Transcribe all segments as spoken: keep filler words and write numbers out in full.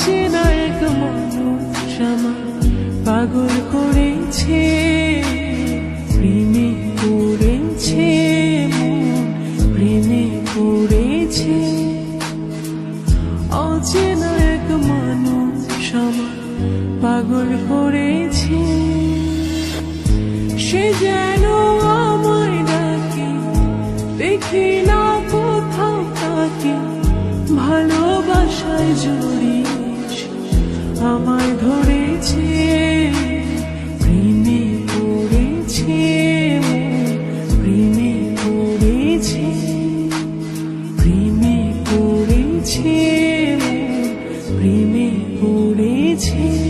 চেনা এক মানুষ আমার পাগল করেছে, প্রেমে পড়েছে মন, প্রেমে পড়েছে। অচেনা এক মানুষ আমার পাগল করেছে, সে যেন আমায় ডাকে, দেখি না কোথাও তাকে, ভালোবাসায় জড়িয়ে আমায় ধরেছে, প্রেমে পড়েছে মন, প্রেমে পড়েছে, প্রেমে পড়েছে মন, প্রেমে পড়েছে।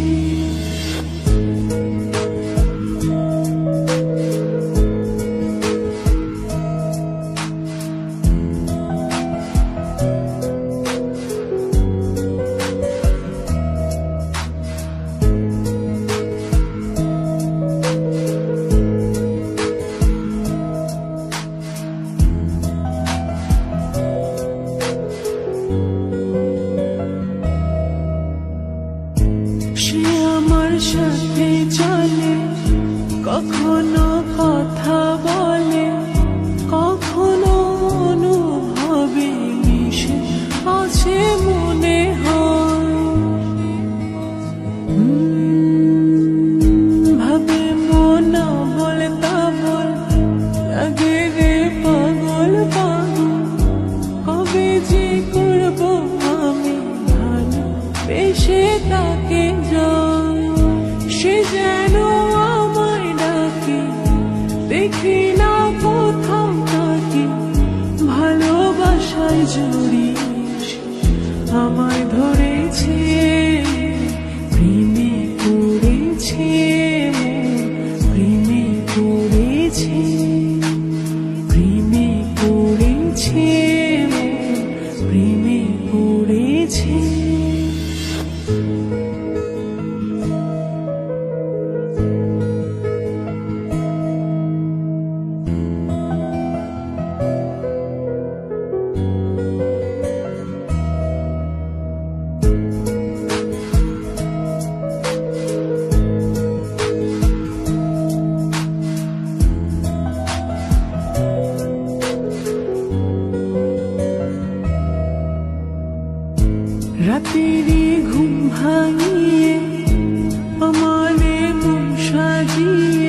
সে আমার সাথে চলে, কখনো কথা বলে, কখনো অনুভবে মিশে আছে মনে হয়, ভাবে মন বলতা বল লাগে রে পাগল পাগল। কবে যে করব আমি ভালো বেশে তাকে, সে যেন আমায় ডাকে, দেখি না কোথাও তাকে, ভালোবাসায় জড়িয়ে আমায় ধরেছে, প্রেমে পড়েছে মন, প্রেমে পড়েছে, প্রেমে পড়েছে মন, প্রেমে পড়েছে। রাতেরই ঘুম ভাঙিয়ে আমারে মন সাজিয়ে,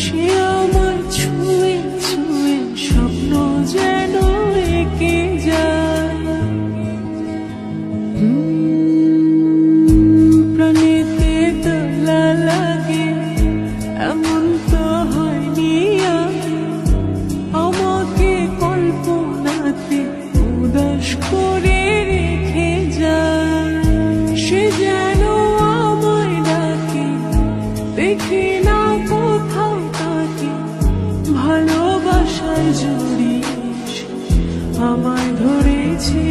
সে আমার ছুঁয়ে ছুঁয়ে স্বপ্ন যেন এঁকে যায়, প্রাণেতে দোলা লাগে, এমন তো হয়নি আগে, আমাকে কল্পনাতে উদাস করে, সে যেন আমায় ডাকে, দেখি না কোথাও তাকে, ভালোবাসায় জড়িয়ে আমায় ধরেছে,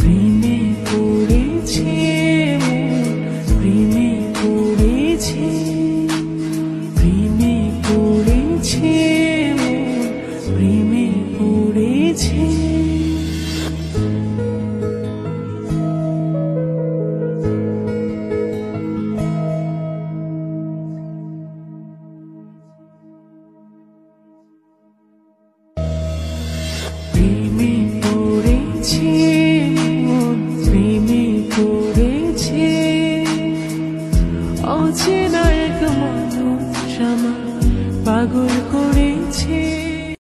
প্রেমে পড়েছে মন, প্রেমে পড়েছে, প্রেমে পড়েছে মন, প্রেমে পড়েছে। অচেনা এক মানুষ আমায় পাগল করেছে।